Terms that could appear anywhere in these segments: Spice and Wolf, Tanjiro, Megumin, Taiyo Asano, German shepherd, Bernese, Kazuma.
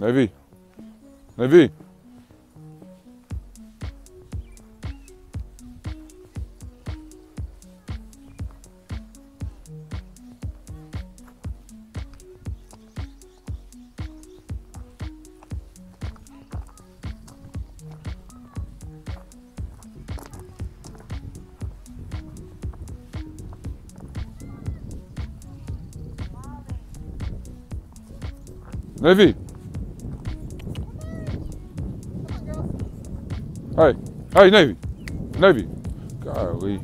Navy. Navy. Navy. Hey, hey, Navy, Navy. Golly.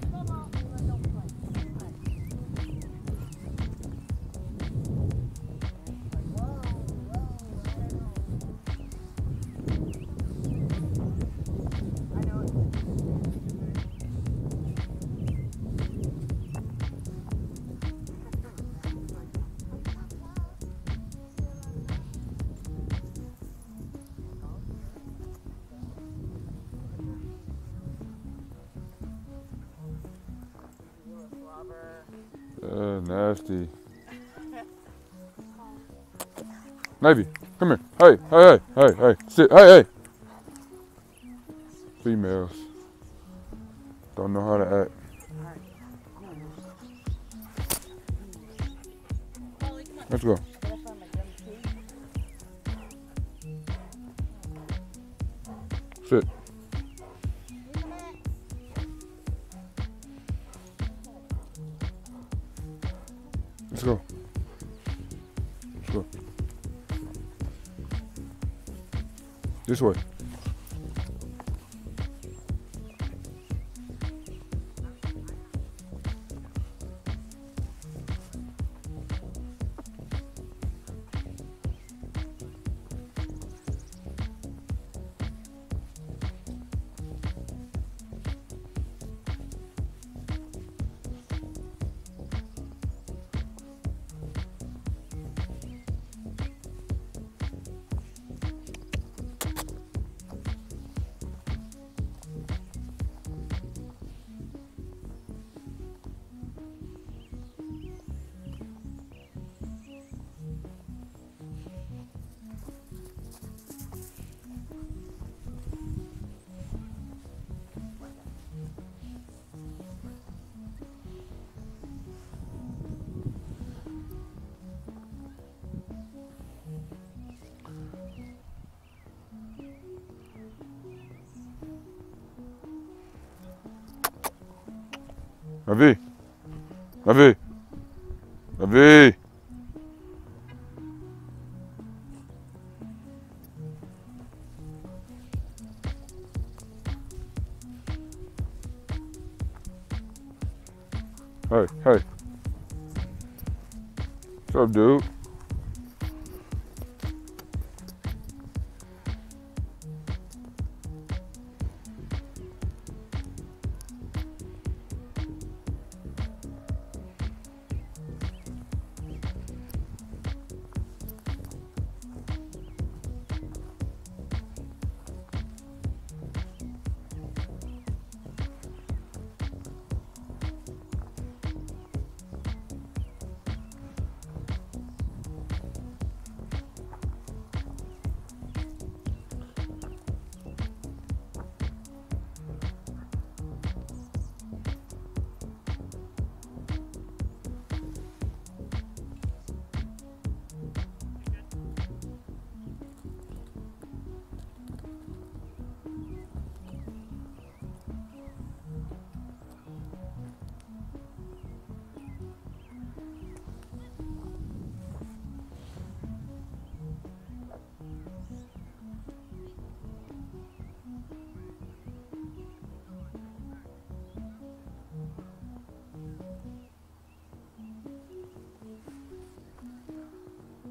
Nasty. Navy, come here. Hey, hey, hey, hey, hey. Sit. Hey, hey. Females don't know how to act. Let's go. Sit. Let's go. Let's go. This way. Navy, Navy, Navy. Hey, hey. What's up, dude?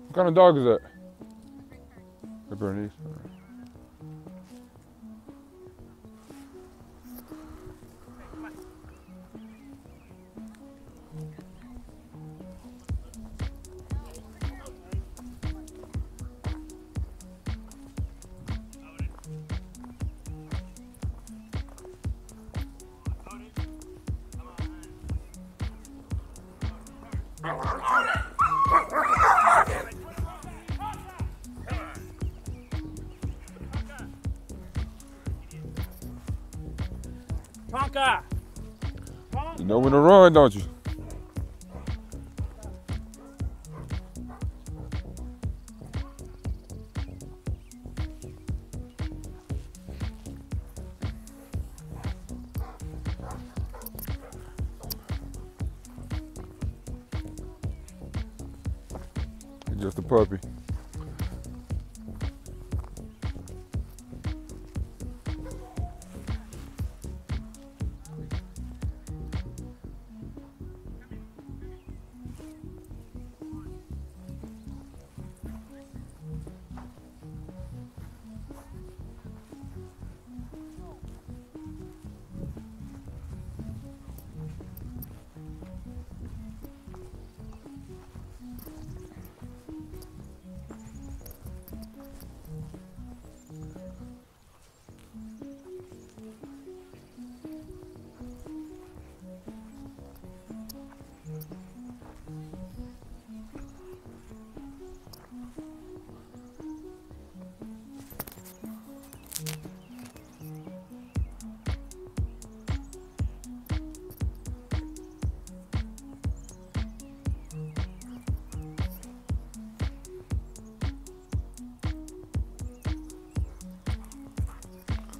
What kind of dog is that? A Bernese. guy. You know when to run, don't you? It's just a puppy.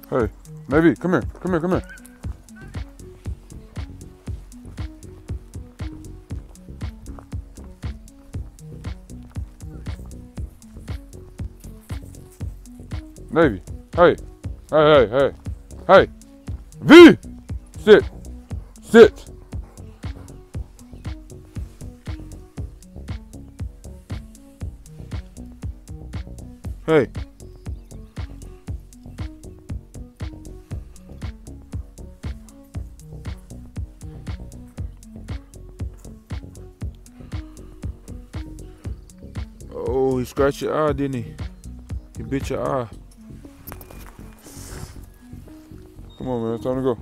Hey, maybe, come here. Navy, hey. V! Sit. Hey. Oh, he scratched your eye, didn't he? He bit your eye. Come on, man, it's time to go.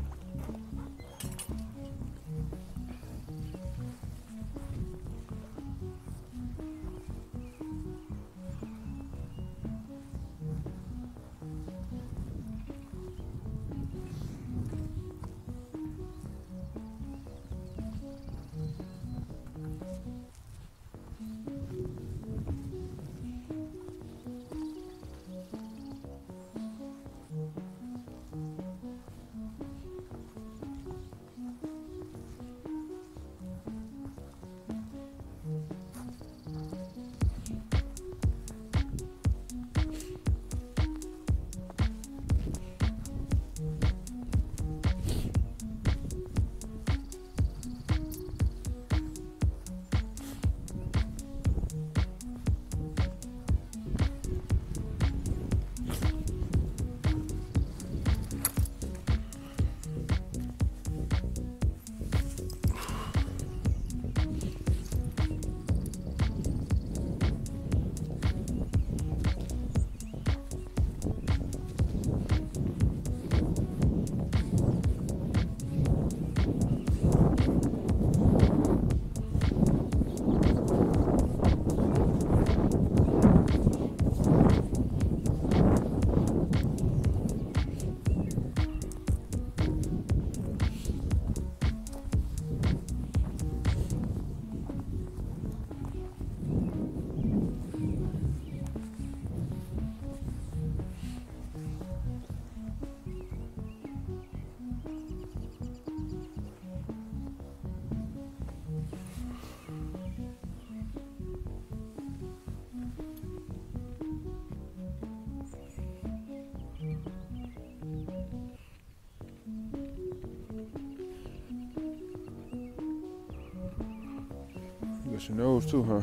Got your nose too, huh?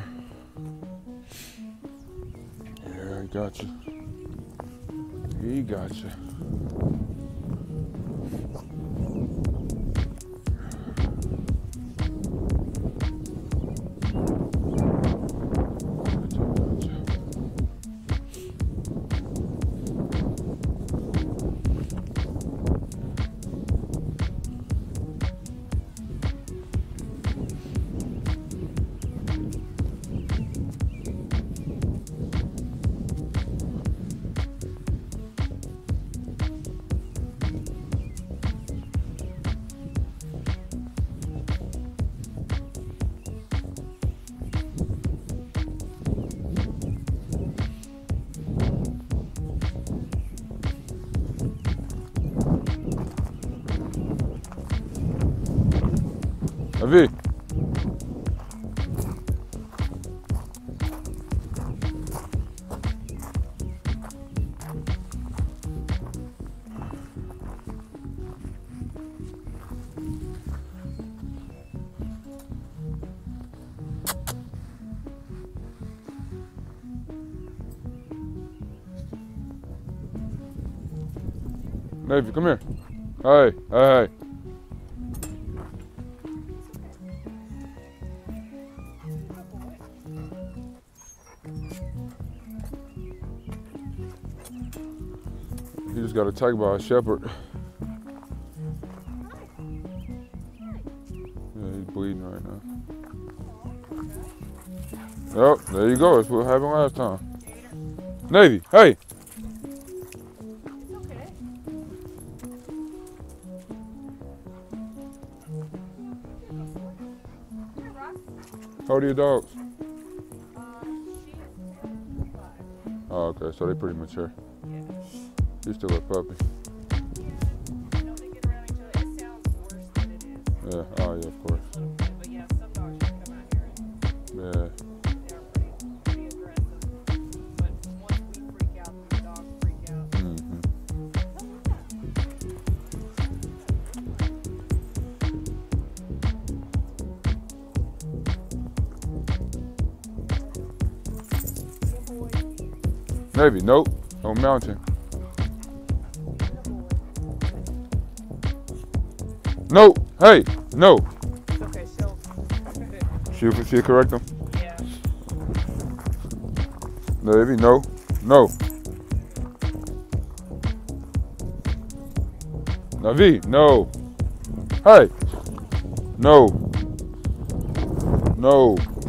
Yeah, I got you. He got you. vu. Navy, come here. Hey, hey, hey. He just got attacked by a shepherd. Yeah, he's bleeding right now. Yep, there you go. That's what happened last time. Navy, hey. How old are your dogs? Oh, okay, so they're pretty mature. Yeah. You're still a puppy. Yeah. Don't they get around each other? It sounds worse than it is. Yeah, oh yeah, of course. But yeah, some dogs should come out here and they're pretty aggressive. But once we freak out, the dogs freak out. Navy, nope, no mountain. No, hey, no. It's okay, she'll correct him? Yeah. Navy, no, no. Navy, no. Hey, no, no.